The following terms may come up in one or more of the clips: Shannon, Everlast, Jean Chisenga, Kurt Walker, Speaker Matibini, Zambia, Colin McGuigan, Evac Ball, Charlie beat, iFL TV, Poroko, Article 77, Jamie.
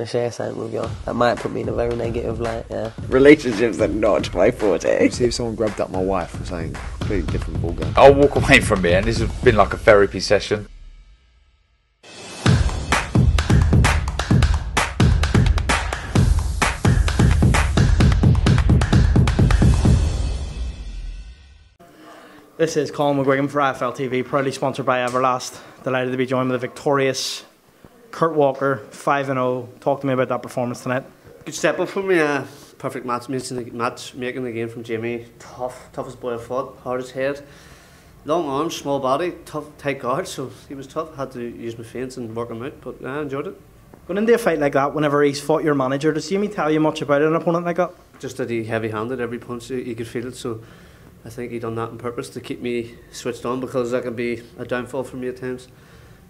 to share something with y'all that might put me in a very negative light, yeah. Relationships are not my forte. See if someone grabbed up my wife or something, completely different ball game. I'll walk away from here, and this has been like a therapy session. This is Colin McGuigan for iFL TV, proudly sponsored by Everlast. Delighted to be joined with the victorious Kurt Walker, 5-0. Talk to me about that performance tonight. Good step up for me. Perfect match-making again from Jamie. Toughest boy I fought, hardest head. Long arms, small body, tight guard, so he was tough. Had to use my feints and work him out, but I enjoyed it. Going into a fight like that, whenever he's fought your manager, does Jamie tell you much about an opponent like that? Just that he heavy-handed, every punch, he could feel it, so I think he done that on purpose to keep me switched on, because that can be a downfall for me at times,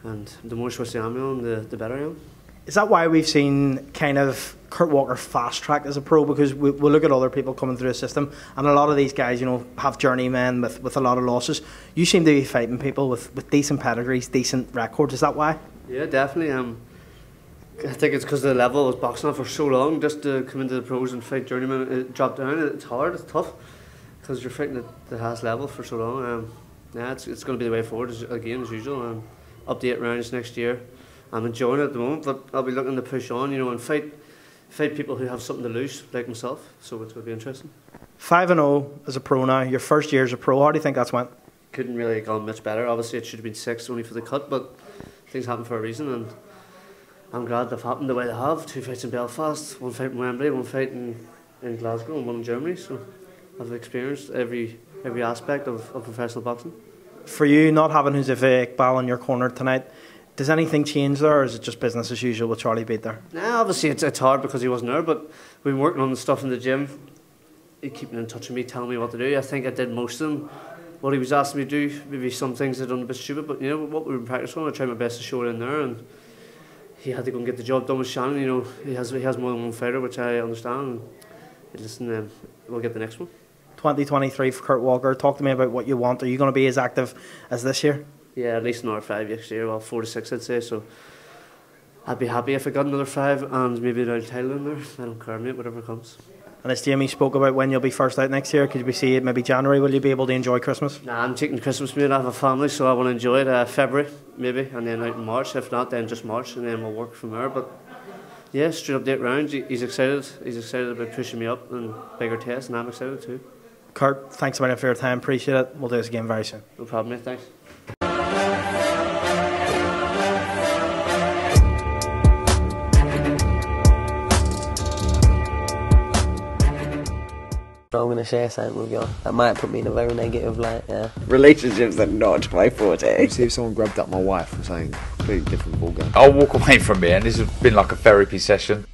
and the more switched I'm on, the better I am. Is that why we've seen kind of Kurt Walker fast track as a pro? Because we look at other people coming through the system, and a lot of these guys, you know, have journeymen with a lot of losses. You seem to be fighting people with decent pedigrees, decent records. Is that why? Yeah, definitely. I think it's because the level I was boxing at for so long, just to come into the pros and fight journeymen, drop down. It's hard, it's tough, because you're fighting at the highest level for so long. Yeah, it's going to be the way forward again as usual. Up to 8 rounds next year. I'm enjoying it at the moment, but I'll be looking to push on, you know, and fight people who have something to lose, like myself. So it's going to be interesting. 5-0 as a pro now. Your first year as a pro. How do you think that's went? Couldn't really have gone much better. Obviously, it should have been 6 only for the cut, but things happen for a reason, and I'm glad they've happened the way they have. 2 fights in Belfast, 1 fight in Wembley, 1 fight in Glasgow, and 1 in Germany. So I've experienced every aspect of professional boxing. For you, not having Evac Ball in your corner tonight, does anything change there, or is it just business as usual with Charlie beat there? Nah, obviously it's hard because he wasn't there, but we've been working on the stuff in the gym. He keeping in touch with me, telling me what to do. I think I did most of them. What he was asking me to do, maybe some things I'd done a bit stupid, but you know what we were practicing on, I tried my best to show it in there, and he had to go and get the job done with Shannon. You know, he has more than 1 fighter, which I understand. And listen, we'll get the next one. 2023 for Kurt Walker. Talk to me about what you want. Are you going to be as active as this year? Yeah, at least another 5 next year. Well, 4 to 6, I'd say. So I'd be happy if I got another 5 and maybe another title in there. I don't care, mate, whatever comes. And as Jamie spoke about when you'll be first out next year, could we see it maybe January? Will you be able to enjoy Christmas? Nah, I'm taking Christmas, mate. I have a family, so I want to enjoy it. February, maybe, and then out in March. If not, then just March, and then we'll work from there. But yeah, straight up 8 rounds. He's excited. He's excited about pushing me up and bigger tests, and I'm excited too. Kurt, thanks very much for your time, appreciate it. We'll do this again very soon. No problem, mate, thanks. I'm going to share something with y'all that might put me in a very negative light, yeah. Relationships are not my forte. See if someone grabbed up my wife or something, completely different ball game. I'll walk away from here, and this has been like a therapy session.